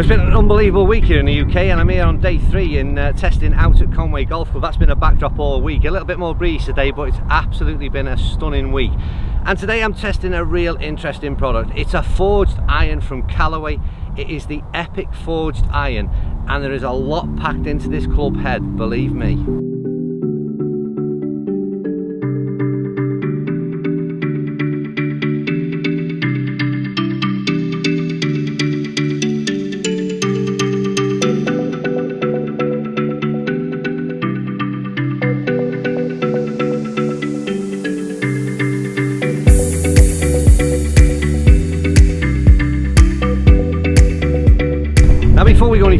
It's been an unbelievable week here in the UK, and I'm here on day three in testing out at Conway Golf Club. That's been a backdrop all week, a little bit more breeze today, but it's absolutely been a stunning week. And today I'm testing a real interesting product. It's a forged iron from Callaway. It is the Epic Forged Iron, and there is a lot packed into this club head, believe me.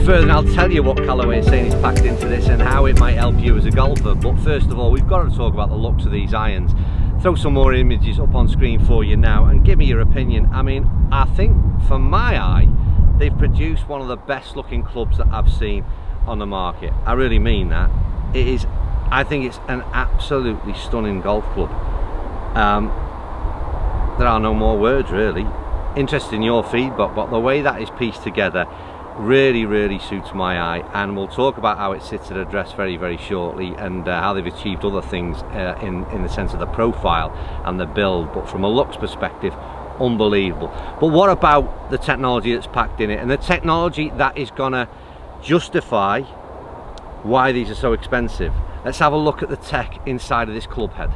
Further, and I'll tell you what Callaway is saying is packed into this and how it might help you as a golfer, but first of all we've got to talk about the looks of these irons. Throw some more images up on screen for you now and give me your opinion. I mean, I think for my eye they've produced one of the best looking clubs that I've seen on the market. I really mean that. It is, I think it's an absolutely stunning golf club. There are no more words really. Interested in your feedback, but the way that is pieced together really suits my eye, and we'll talk about how it sits at address very shortly, and how they've achieved other things in the sense of the profile and the build, but from a looks perspective, unbelievable. But what about the technology that's packed in it, and the technology that is gonna justify why these are so expensive? Let's have a look at the tech inside of this club head.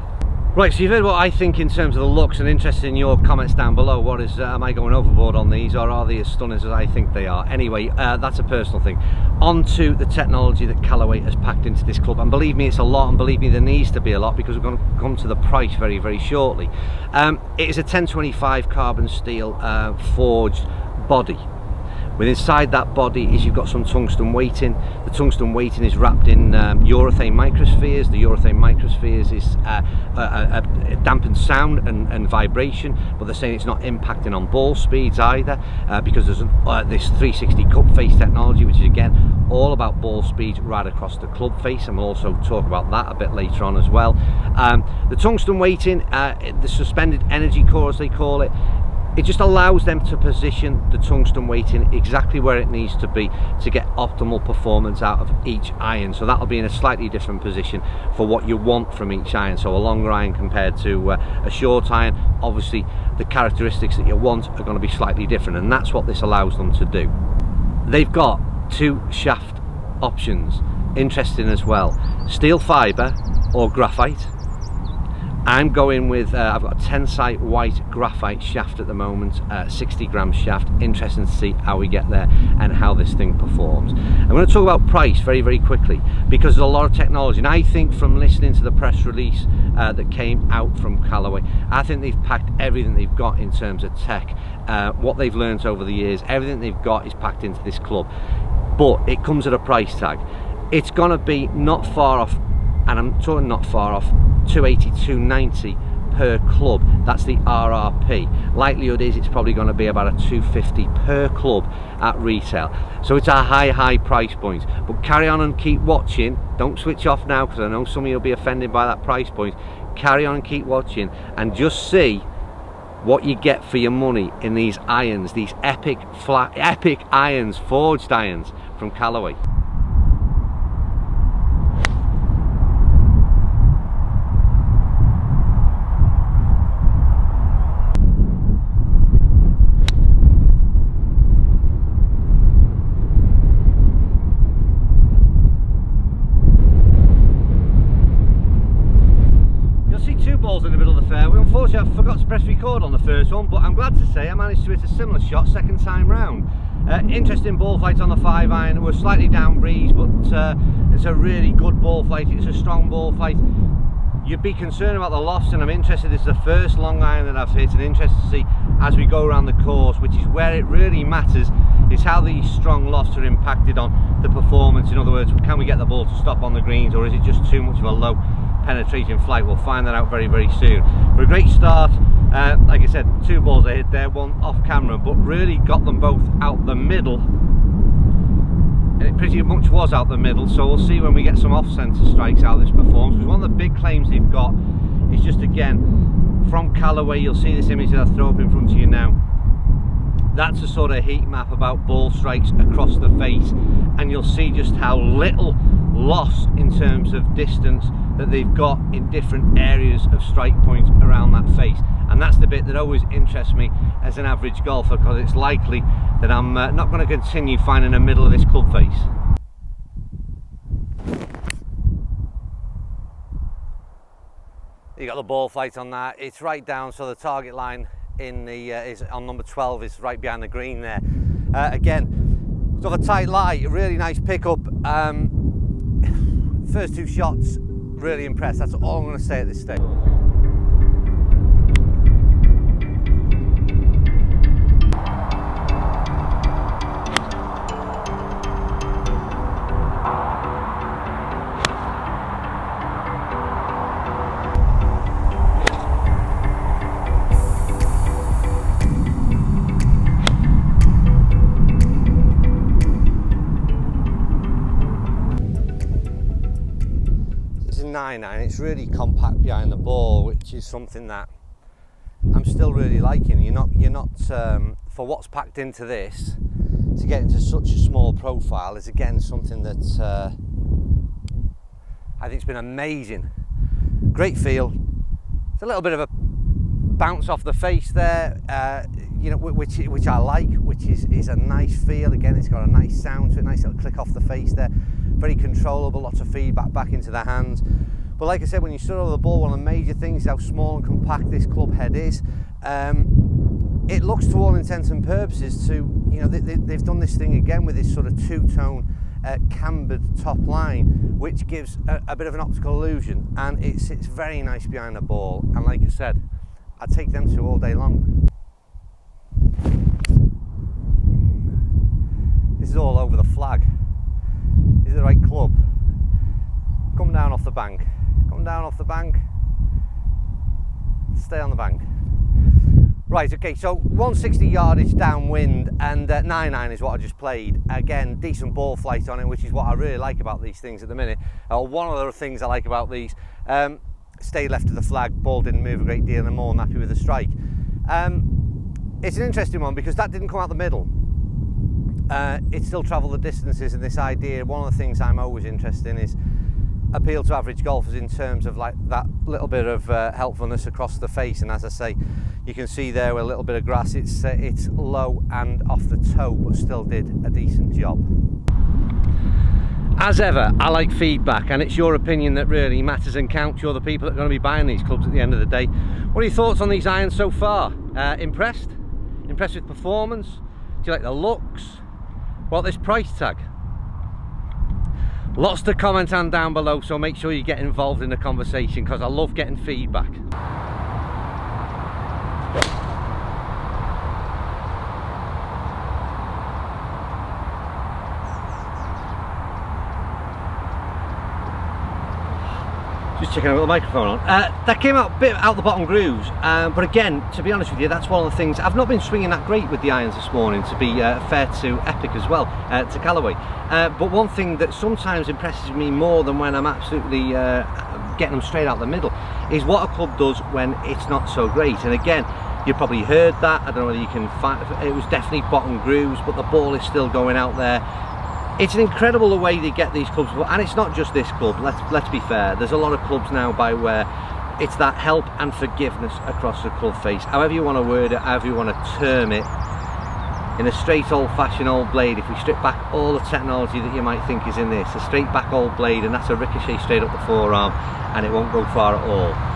Right, so you've heard what I think in terms of the looks, and interested in your comments down below. What is, am I going overboard on these, or are they as stunning as I think they are? Anyway, that's a personal thing. On to the technology that Callaway has packed into this club, and believe me it's a lot, and believe me there needs to be a lot, because we're going to come to the price very shortly. It is a 1025 carbon steel forged body. With inside that body is you've got some tungsten weighting. The tungsten weighting is wrapped in urethane microspheres. The urethane microspheres is dampened sound and vibration, but they're saying it's not impacting on ball speeds either, because there's this 360 cup face technology, which is again all about ball speeds right across the club face, and we'll also talk about that a bit later on as well. The tungsten weighting, the suspended energy core as they call it, it just allows them to position the tungsten weighting exactly where it needs to be to get optimal performance out of each iron. So that'll be in a slightly different position for what you want from each iron. So a longer iron compared to a short iron, obviously the characteristics that you want are going to be slightly different, and that's what this allows them to do. They've got two shaft options, interesting as well. Steel fiber or graphite. I'm going with, I've got a tensite white graphite shaft at the moment, 60 gram shaft. Interesting to see how we get there and how this thing performs. I'm going to talk about price very quickly, because there's a lot of technology, and I think from listening to the press release that came out from Callaway, I think they've packed everything they've got in terms of tech, what they've learned over the years, everything they've got is packed into this club, but it comes at a price tag. It's going to be not far off, and I'm talking not far off, $280, $290 per club. That's the RRP. Likelihood is it's probably going to be about a $250 per club at retail. So it's a high price point. But carry on and keep watching. Don't switch off now, because I know some of you'll be offended by that price point. Carry on and keep watching, and just see what you get for your money in these irons, these epic irons, forged irons from Callaway. Balls in the middle of the fairway. Unfortunately I forgot to press record on the first one, but I'm glad to say I managed to hit a similar shot second time round. Interesting ball flight on the 5 iron. We're slightly down breeze, but it's a really good ball flight. It's a strong ball flight. You'd be concerned about the lofts, and I'm interested, it's the first long iron that I've hit, and interested to see as we go around the course, which is where it really matters, is how these strong lofts are impacted on the performance. In other words, can we get the ball to stop on the greens, or is it just too much of a low penetrating flight? We'll find that out very soon. But a great start, like I said, 2 balls I hit there, one off camera, but really got them both out the middle, and it pretty much was out the middle, so we'll see when we get some off centre strikes how this performs, because one of the big claims they've got is just, again, from Callaway, you'll see this image that I throw up in front of you now, That's a sort of heat map about ball strikes across the face, and you'll see just how little loss in terms of distance that they've got in different areas of strike points around that face. And that's the bit that always interests me as an average golfer, because it's likely that I'm not going to continue finding a middle of this club face. You got the ball flight on that, it's right down, so the target line in the is on number 12 is right behind the green there. Again, sort of a tight lie, a really nice pickup. First two shots, really impressed. That's all I'm going to say at this stage. And it's really compact behind the ball, which is something that I'm still really liking. You're not for what's packed into this, to get into such a small profile is again something that I think's been amazing. Great feel. It's a little bit of a bounce off the face there, you know, which I like, which is a nice feel. Again, it's got a nice sound to it, nice little click off the face there. Very controllable, lots of feedback back into the hands. But like I said, when you stood over the ball, one of the major things is how small and compact this club head is. It looks, to all intents and purposes, to, you know, they've done this thing again with this sort of two-tone cambered top line, which gives a bit of an optical illusion, and it sits very nice behind the ball. And like I said, I take them to all day long. This is all over the flag. Is it the right club? Come down off the bank. Come down off the bank. Stay on the bank. Right, okay, so 160 yardage downwind, and 9-9 is what I just played. Again, decent ball flight on it, which is what I really like about these things at the minute. One of the things I like about these, stayed left of the flag, ball didn't move a great deal, and I'm more than happy with the strike. It's an interesting one because that didn't come out the middle. It still travelled the distances, and this idea, one of the things I'm always interested in is appeal to average golfers in terms of like that little bit of helpfulness across the face. And as I say, you can see there with a little bit of grass, it's low and off the toe, but still did a decent job. As ever, I like feedback, and it's your opinion that really matters and counts. You're the people that are going to be buying these clubs at the end of the day. What are your thoughts on these irons so far? Impressed? Impressed with performance? Do you like the looks? What this price tag? Lots to comment on down below, so make sure you get involved in the conversation, because I love getting feedback. Just checking out the microphone on. That came out a bit out the bottom grooves, but again, to be honest with you, that's one of the things. I've not been swinging that great with the irons this morning, to be fair to Epic as well, to Callaway. But one thing that sometimes impresses me more than when I'm absolutely getting them straight out the middle is what a club does when it's not so great. And again, you've probably heard that. I don't know whether you can find it. It was definitely bottom grooves, but the ball is still going out there. It's an incredible the way they get these clubs, and it's not just this club, let's be fair. There's a lot of clubs now by where it's that help and forgiveness across the club face, however you want to word it, however you want to term it. In a straight old-fashioned old blade, if we strip back all the technology that you might think is in this, a straight back old blade, and that's a ricochet straight up the forearm, and it won't go far at all.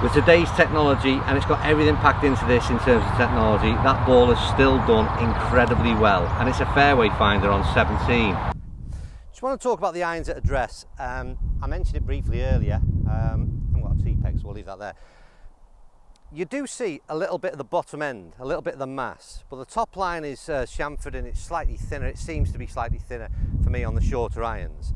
With today's technology, and it's got everything packed into this in terms of technology, that ball has still done incredibly well, and it's a fairway finder on 17. Just want to talk about the irons at address. I mentioned it briefly earlier. I've got a TPEX, so we'll leave that there. You do see a little bit of the bottom end, a little bit of the mass, but the top line is chamfered, and it's slightly thinner. It seems to be slightly thinner for me on the shorter irons.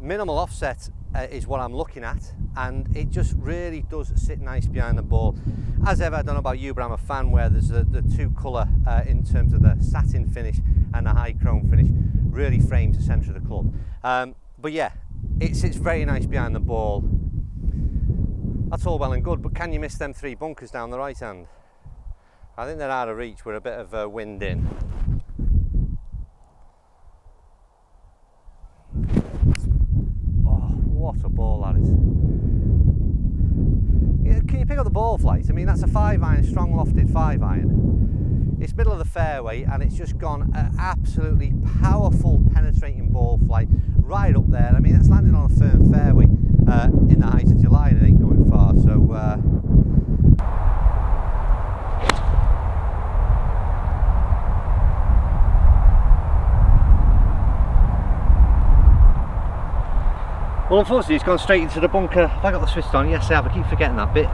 Minimal offset is what I'm looking at, and it just really does sit nice behind the ball. As ever, I don't know about you, but I'm a fan where there's the two colour in terms of the satin finish and the high chrome finish really frames the centre of the club. But yeah, it sits very nice behind the ball. That's all well and good, but can you miss them three bunkers down the right hand? I think they're out of reach with a bit of wind in. Oh, what a ball that is. Can you pick up the ball flight? I mean, that's a 5-iron, strong lofted 5-iron. It's middle of the fairway and it's just gone an absolutely powerful penetrating ball flight right up there. I mean, that's landing on a firm fairway in the height of July and it ain't going far, so... Well, unfortunately, it's gone straight into the bunker. Have I got the switch on? Yes, I have. I keep forgetting that bit.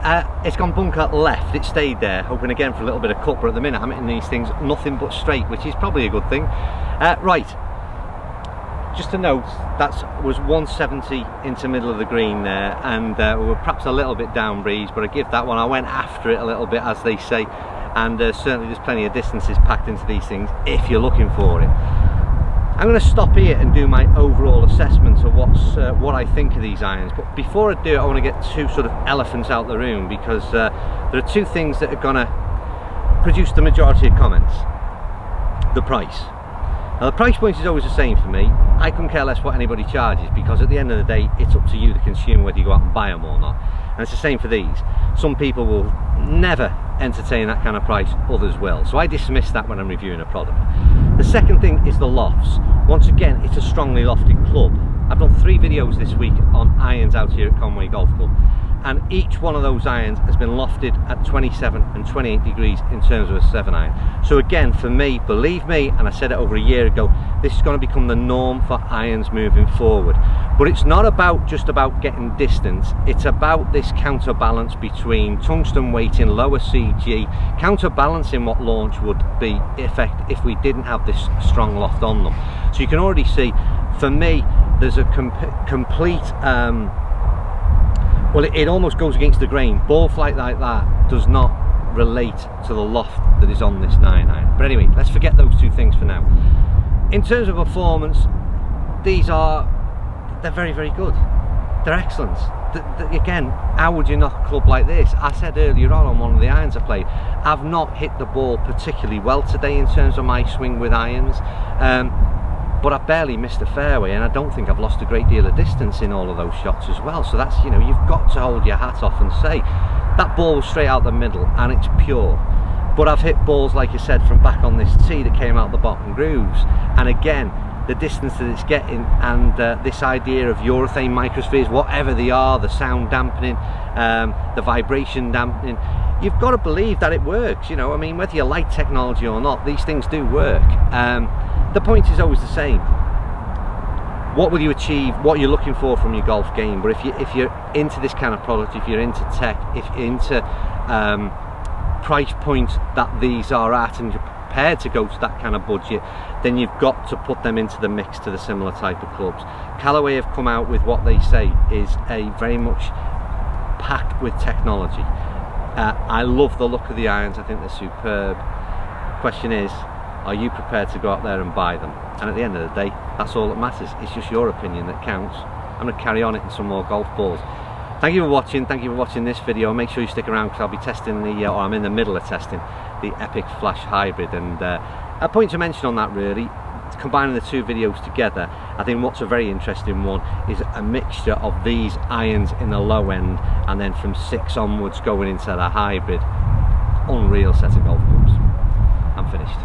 It's gone bunker left. It stayed there, hoping again for a little bit of cut, but at the minute I'm hitting these things nothing but straight, which is probably a good thing. Right, just a note, that was 170 into middle of the green there, and we were perhaps a little bit down breeze, but I give that one. I went after it a little bit, as they say, and certainly there's plenty of distances packed into these things if you're looking for it. I'm going to stop here and do my overall assessment of what I think of these irons, but before I do it I want to get two sort of elephants out the room, because there are two things that are going to produce the majority of comments. The price. Now the price point is always the same for me. I couldn't care less what anybody charges, because at the end of the day it's up to you, the consumer, whether you go out and buy them or not. And it's the same for these. Some people will never entertain that kind of price, others will. So I dismiss that when I'm reviewing a product. The second thing is the lofts. Once again, it's a strongly lofted club. I've done 3 videos this week on irons out here at Conway Golf Club, and each one of those irons has been lofted at 27 and 28 degrees in terms of a 7-iron. So again, for me, believe me, and I said it over a year ago, this is going to become the norm for irons moving forward. But it's not about just about getting distance, it's about this counterbalance between tungsten weighting, lower CG, counterbalancing what launch would be effect if we didn't have this strong loft on them. So you can already see, for me, there's a complete well, it almost goes against the grain. Ball flight like that does not relate to the loft that is on this 9-iron. But anyway, let's forget those two things for now. In terms of performance, these are, they're very, very good. They're excellent. Again, how would you knock a club like this? I said earlier on one of the irons I played, I've not hit the ball particularly well today in terms of my swing with irons. But I barely missed the fairway, and I don't think I've lost a great deal of distance in all of those shots as well. So that's, you know, you've got to hold your hat off and say that ball was straight out the middle and it's pure. But I've hit balls, like I said, from back on this tee that came out the bottom grooves, and again the distance that it's getting, and this idea of urethane microspheres, whatever they are, the sound dampening, the vibration dampening, you've got to believe that it works. You know, I mean, whether you like technology or not, these things do work. The point is always the same. What will you achieve? What you're looking for from your golf game? But if you're into this kind of product, if you're into tech, if you're into price points that these are at, and you're prepared to go to that kind of budget, then you've got to put them into the mix to the similar type of clubs. Callaway have come out with what they say is a very much packed with technology. I love the look of the irons. I think they're superb. Question is, are you prepared to go out there and buy them? And at the end of the day, that's all that matters. It's just your opinion that counts. I'm going to carry on it in some more golf balls. Thank you for watching. Thank you for watching this video. Make sure you stick around, because I'll be testing the, or I'm in the middle of testing the Epic Flash Hybrid. And a point to mention on that, really, combining the two videos together, I think what's a very interesting one is a mixture of these irons in the low end, and then from 6 onwards going into the hybrid. Unreal set of golf balls. I'm finished.